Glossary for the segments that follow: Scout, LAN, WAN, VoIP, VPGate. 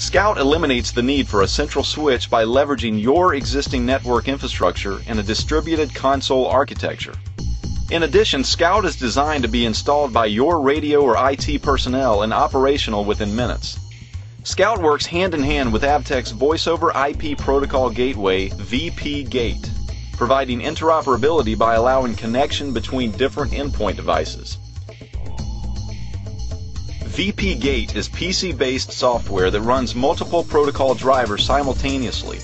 Scout eliminates the need for a central switch by leveraging your existing network infrastructure and a distributed console architecture. In addition, Scout is designed to be installed by your radio or IT personnel and operational within minutes. Scout works hand-in-hand with Avtek's Voice over IP Protocol Gateway, VPGate, providing interoperability by allowing connection between different endpoint devices. VPGate is PC-based software that runs multiple protocol drivers simultaneously,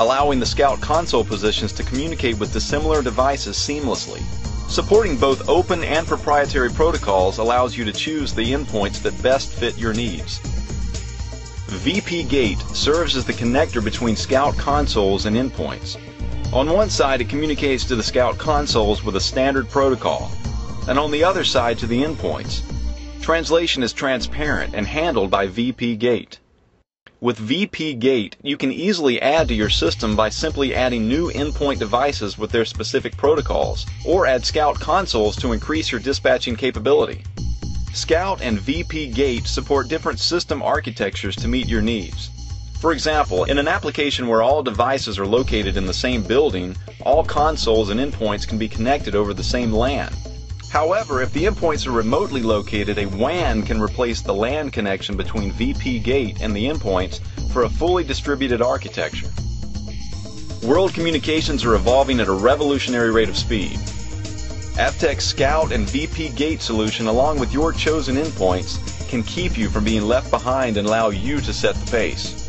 allowing the Scout console positions to communicate with dissimilar devices seamlessly. Supporting both open and proprietary protocols allows you to choose the endpoints that best fit your needs. VPGate serves as the connector between Scout consoles and endpoints. On one side, it communicates to the Scout consoles with a standard protocol, and on the other side to the endpoints. Translation is transparent and handled by VPGate. With VPGate, you can easily add to your system by simply adding new endpoint devices with their specific protocols, or add Scout consoles to increase your dispatching capability. Scout and VPGate support different system architectures to meet your needs. For example, in an application where all devices are located in the same building, all consoles and endpoints can be connected over the same LAN. However, if the endpoints are remotely located, a WAN can replace the LAN connection between VPGate and the endpoints for a fully distributed architecture. World communications are evolving at a revolutionary rate of speed. Avtek's Scout and VPGate solution, along with your chosen endpoints, can keep you from being left behind and allow you to set the pace.